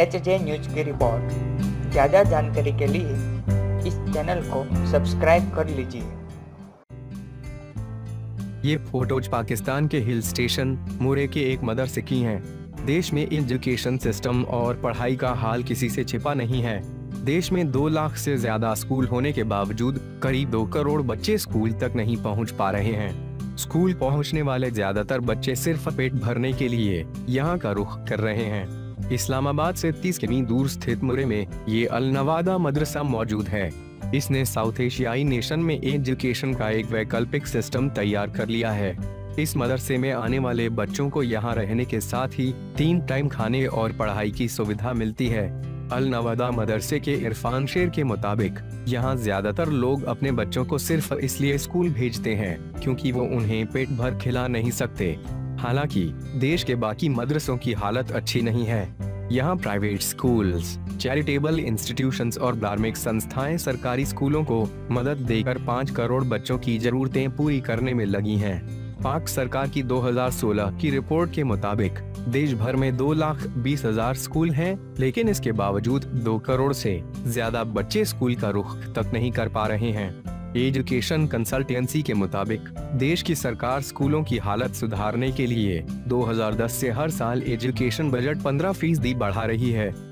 HJ news की report. ज़्यादा जानकारी के लिए इस चैनल को सब्सक्राइब कर लीजिए। ये फोटोज पाकिस्तान के हिल स्टेशन मुरे के एक मदरसे की हैं। देश में एजुकेशन सिस्टम और पढ़ाई का हाल किसी से छिपा नहीं है। देश में 2 लाख से ज्यादा स्कूल होने के बावजूद करीब 2 करोड़ बच्चे स्कूल तक नहीं पहुंच पा रहे हैं। स्कूल पहुंचने वाले ज्यादातर बच्चे सिर्फ पेट भरने के लिए यहां का रुख कर रहे हैं। इस्लामाबाद से 30 किमी दूर स्थित मुरे में ये अल नवादा मदरसा मौजूद है। इसने साउथ एशियाई नेशन में एजुकेशन का एक वैकल्पिक सिस्टम तैयार कर लिया है। इस मदरसे में आने वाले बच्चों को यहाँ रहने के साथ ही 3 टाइम खाने और पढ़ाई की सुविधा मिलती है। अल नवादा मदरसे के इरफान शेर के मुताबिक यहाँ ज्यादातर लोग अपने बच्चों को सिर्फ इसलिए स्कूल भेजते हैं क्योंकि वो उन्हें पेट भर खिला नहीं सकते। हालांकि देश के बाकी मदरसों की हालत अच्छी नहीं है। यहाँ प्राइवेट स्कूल्स, चैरिटेबल इंस्टीट्यूशंस और धार्मिक संस्थाएं सरकारी स्कूलों को मदद देकर 5 करोड़ बच्चों की जरूरतें पूरी करने में लगी हैं। पाक सरकार की 2016 की रिपोर्ट के मुताबिक देश भर में 2,20,000 स्कूल हैं, लेकिन इसके बावजूद 2 करोड़ से ज्यादा बच्चे स्कूल का रुख तक नहीं कर पा रहे हैं। एजुकेशन कंसल्टेंसी के मुताबिक देश की सरकार स्कूलों की हालत सुधारने के लिए 2010 से हर साल एजुकेशन बजट 15% बढ़ा रही है।